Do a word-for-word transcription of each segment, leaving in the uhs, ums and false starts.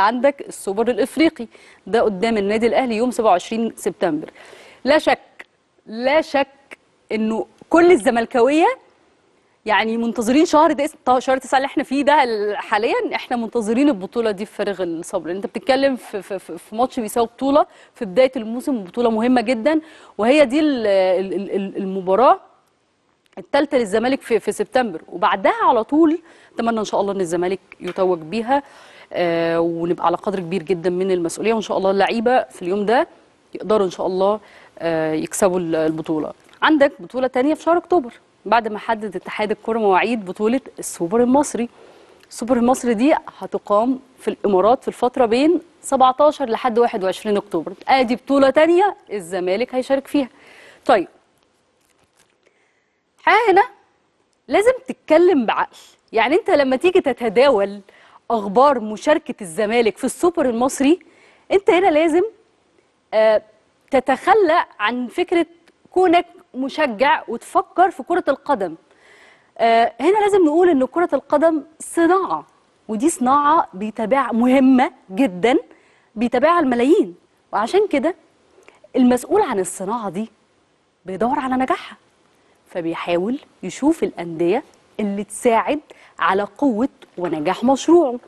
عندك السوبر الأفريقي ده قدام النادي الأهلي يوم سبعة وعشرين سبتمبر. لا شك لا شك انه كل الزملكاويه يعني منتظرين شهر ده شهر تسعة اللي احنا فيه ده حاليا، احنا منتظرين البطوله دي بفارغ الصبر. انت بتتكلم في في, في ماتش بيساوي بطوله في بدايه الموسم، بطوله مهمه جدا، وهي دي المباراه الثالثه للزمالك في, في سبتمبر، وبعدها على طول اتمنى ان شاء الله ان الزمالك يتوج بيها آه ونبقى على قدر كبير جدا من المسؤوليه، وان شاء الله اللعيبه في اليوم ده يقدروا ان شاء الله آه يكسبوا البطوله. عندك بطوله ثانيه في شهر اكتوبر بعد ما حدد اتحاد الكره مواعيد بطوله السوبر المصري. السوبر المصري دي هتقام في الامارات في الفتره بين سبعتاشر لحد واحد وعشرين اكتوبر، ادي بطوله ثانيه الزمالك هيشارك فيها. طيب حاجه هنا لازم تتكلم بعقل، يعني انت لما تيجي تتداول أخبار مشاركة الزمالك في السوبر المصري أنت هنا لازم آه تتخلى عن فكرة كونك مشجع وتفكر في كرة القدم. آه هنا لازم نقول أن كرة القدم صناعة، ودي صناعة بيتابعها مهمة جدا، بيتابعها الملايين، وعشان كده المسؤول عن الصناعة دي بيدور على نجاحها، فبيحاول يشوف الأندية اللي تساعد على قوة ونجاح مشروعه.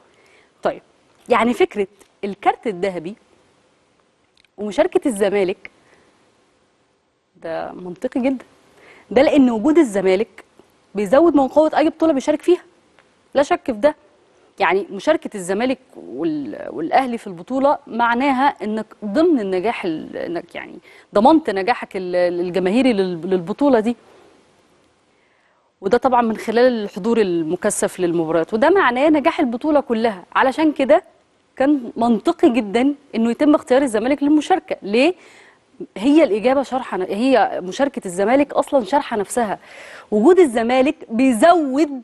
طيب يعني فكرة الكارت الذهبي ومشاركة الزمالك ده منطقي جدا، ده لأن وجود الزمالك بيزود من قوة أي بطولة بيشارك فيها، لا شك في ده. يعني مشاركة الزمالك والأهلي في البطولة معناها إنك ضمن النجاح، إنك يعني ضمنت نجاحك الجماهيري للبطولة دي، وده طبعا من خلال الحضور المكثف للمباريات، وده معناه نجاح البطوله كلها. علشان كده كان منطقي جدا انه يتم اختيار الزمالك للمشاركه. ليه؟ هي الاجابه شرحه، هي مشاركه الزمالك اصلا شرحه نفسها. وجود الزمالك بيزود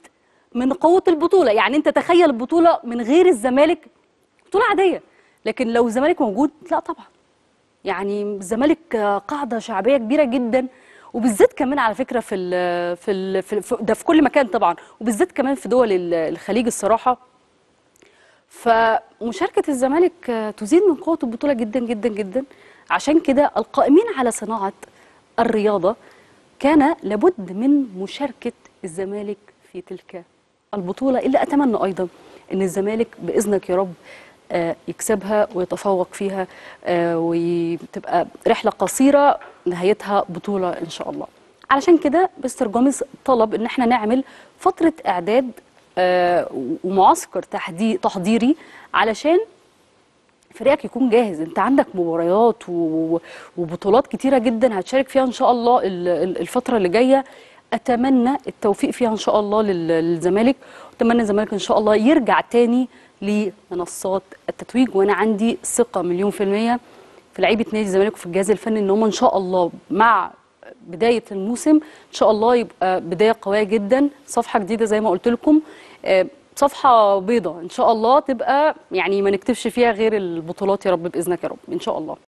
من قوه البطوله، يعني انت تخيل البطوله من غير الزمالك بطوله عاديه، لكن لو الزمالك موجود لا طبعا. يعني الزمالك قاعده شعبيه كبيره جدا، وبالذات كمان على فكره في ال في, ال في ده في كل مكان طبعا، وبالذات كمان في دول الخليج الصراحه. فمشاركه الزمالك تزيد من قوه البطوله جدا جدا جدا. عشان كده القائمين على صناعه الرياضه كان لابد من مشاركه الزمالك في تلك البطوله، اللي اتمنى ايضا ان الزمالك باذنك يا رب يكسبها ويتفوق فيها، وتبقى رحلة قصيرة نهايتها بطولة إن شاء الله. علشان كده مستر جيمس طلب إن احنا نعمل فترة إعداد ومعسكر تحضيري علشان فريقك يكون جاهز. انت عندك مباريات وبطولات كتيرة جدا هتشارك فيها إن شاء الله الفترة اللي جاية، أتمنى التوفيق فيها إن شاء الله للزمالك، وأتمنى الزمالك إن شاء الله يرجع تاني لمنصات التتويج. وانا عندي ثقه مليون في الميه في لعيبه نادي الزمالك وفي الجهاز الفني ان هم ان شاء الله مع بدايه الموسم ان شاء الله يبقى بدايه قويه جدا، صفحه جديده زي ما قلت لكم، صفحه بيضاء ان شاء الله تبقى يعني ما نكتبش فيها غير البطولات يا رب باذنك يا رب ان شاء الله.